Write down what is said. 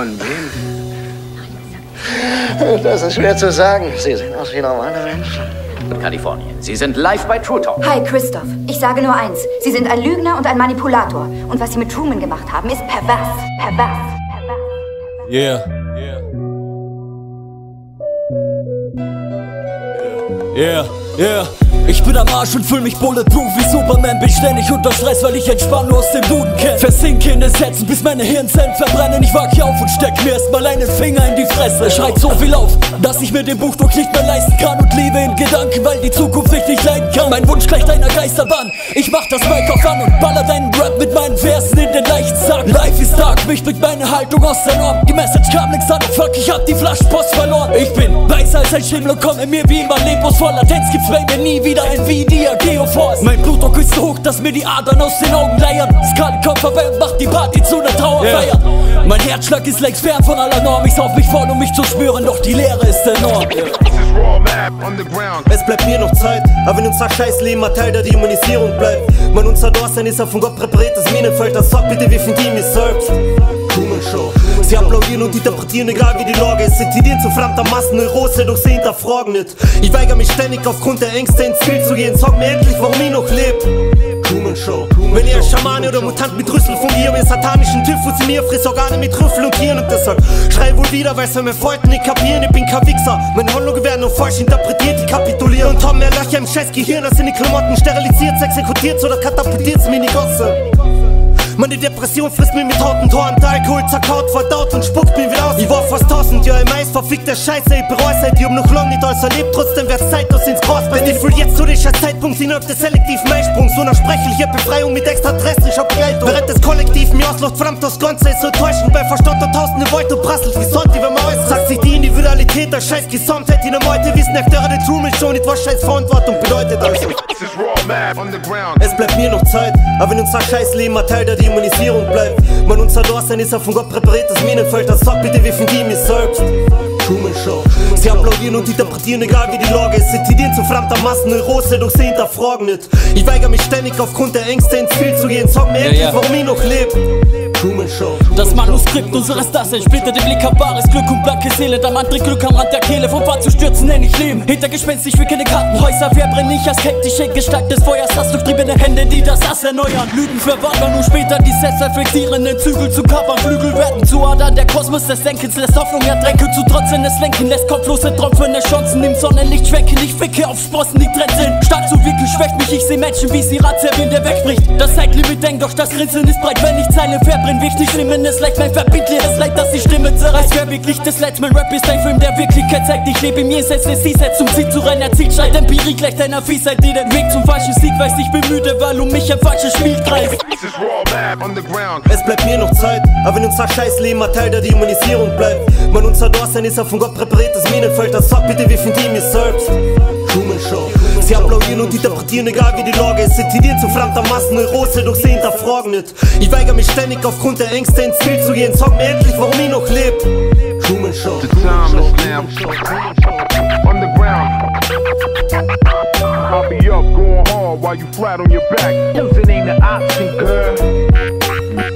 Von wem? Das ist schwer zu sagen. Sie sehen aus wie normale Menschen. Kalifornien. Sie sind live bei True Talk. Hi, Christoph. Ich sage nur eins. Sie sind ein Lügner und ein Manipulator. Und was Sie mit Truman gemacht haben, ist pervers. Pervers. Yeah. Yeah. Yeah. Ich bin am Arsch und fühl mich bulletproof wie Superman. Bin ständig unter Stress, weil ich entspann nur aus dem Duden kenn. Versinke in den Sätzen, bis meine Hirnzellen verbrennen. Ich wach hier auf und steck mir erstmal einen Finger in die Fresse. Er schreit so viel auf, dass ich mir den Buchdruck nicht mehr leisten kann. Und lebe in Gedanken, weil die Zukunft ich nicht leiden kann. Mein Wunsch gleicht einer Geisterbahn. Ich mach das Mic auf an und baller deinen Rap mit meinen Versen in den Leichensack. Life ist dark, mich bringt meine Haltung aus der Norm. Die Message kam nix an, fuck, ich hab die Flaschenpost verloren. Ich bin weißer als ein Schimmel und komme mir wie immer leblos voll. Latenz gibt's bei mir nie wieder. Ein Video Geoforce. Mein Blutdruck ist so hoch, dass mir die Adern aus den Augen leiern. Skalenkorb verwärmt, macht die Party zu einer Trauerfeier. Yeah. Mein Herzschlag ist längst fern von aller Norm. Ich sauf mich voll, um mich zu spüren, doch die Leere ist enorm. Yeah. Es bleibt mir noch Zeit, aber wenn unser Scheißleben ein Teil der Dämonisierung bleibt. Mein unser Dorsein ist ein von Gott präpariertes Minenfeld. Das sagt bitte wie von dir mich selbst. Truman Show. Sie applaudieren und interpretieren, egal wie die Lage ist. Sie tendieren zu flammter Massenneurose, doch sie hinterfragen nicht. Ich weigere mich ständig aufgrund der Ängste ins Ziel zu gehen. Sag mir endlich, warum ich noch lebe. Truman Show. Wenn ihr Schamane oder Mutant mit Rüssel fungiert, wenn satanischen Typhus in mir frisst Organe mit Rüffel und Tieren. Und deshalb schrei wohl wieder, weil's mir Freunde nicht kapieren. Ich bin kein Wichser, meine Hollungen werden nur falsch interpretiert, die kapitulieren. Und haben mehr Löcher im scheiß Gehirn als in die Klamotten. Sterilisiert, exekutiert oder katapultiert's mir in die Gosse. Meine Depression frisst mir mit harten Toren, Alkohol zerkaut, verdaut und spuckt mir wieder aus. Ich war fast 1000 Jahre im Eis, verfickter Scheiße, ich bereue es, ich hab noch lang nicht alles erlebt, trotzdem wär's Zeit, dass ins Gras brennt. Ich fühl jetzt so den scheiß Zeitpunkt innerhalb des selektiven Einsprungs, unersprechliche Befreiung mit extraterrestrischer Begleitung. Während das Kollektiv mir ausläuft, verdammt, das Ganze ist so täuschend, bei verstotter Tausende Volt und prasselt wie Sonti, wenn man äußert. Sagt sich die Individualität der scheiß Gesamtheit in der Meute, wissen Akteure der Truman Show nicht, was scheiß Verantwortung bedeutet. Also. Es bleibt mir noch Zeit, aber wenn unser Scheißleben ein Teil der Immunisierung bleibt. Mein unser Dorsein ist ein von Gott präpariertes Minenfeld. Das sagt bitte wie von dir mich selbst. Truman Show. Sie applaudieren und interpretieren, egal wie die Lage ist. Sie tendieren zu flammter Massenneurose, doch sie hinterfragen nicht. Ich weigere mich ständig aufgrund der Ängste ins Ziel zu gehen. Sag mir endlich, warum ich noch lebe. Das Manuskript unseres Daseins splittert im Blick, wahres Glück und blanke Seele. Dann andere Glück am Rand der Kehle, vom Pfad zu stürzen, nenn ich Leben. Hinter Gespenst, ich will keine Kartenhäuser, verbrenne ich als hektische Gestalt des Feuers. Hast durchtriebene Hände, die das Ass erneuern. Lügen verwandern und später die selbstreflektierenden Zügel zu kapern. Flügel werden zu Adern, der Kosmos des Denkens lässt Hoffnung ertränken. Zu trotzen, es lenken lässt kopflose, tropfende Chancen im Sonnenlicht schwenken. Ich ficke auf Sprossen, die Trends sind stark zu wirken, schwächt mich. Ich seh Menschen, wie sie Razzerwin, der wegbricht. Das Zeitlimit denkt, doch das Grinsen ist breit, wenn ich Zeilen verbringe. Wichtig, schlimmendes Leid, mein verbindliches Leid, dass die Stimme zerreißt. Wer wirklich das Leid, mein Rap ist ein Film, der Wirklichkeit zeigt. Ich lebe mir selbst, es ist jetzt zum Ziel zu rennen. Erzielt schreit Empirie gleich deiner Fiesheit, die den Weg zum falschen Sieg weiß. Ich bin müde, weil mich ein falsches Spiel kreist. Es bleibt mir noch Zeit, aber wenn unser Scheißleben ein Teil der Dämonisierung bleibt. Mein unser Dorsein ist ein von Gott präpariertes Minenfeld. Das sagt bitte wie von dir mich selbst. Truman Show. Sie applaudieren und interpretieren, egal wie die Lage ist. Sie tendieren zu flammter Massenneurose, doch sie hinterfragen nicht. Ich weigere mich ständig aufgrund der Ängste ins Ziel zu gehen. Sag mir endlich, warum ich noch lebe. Truman Show. The time is now. On the ground. I'll be up, going hard while you flat on your back. Losing ain't an option, girl.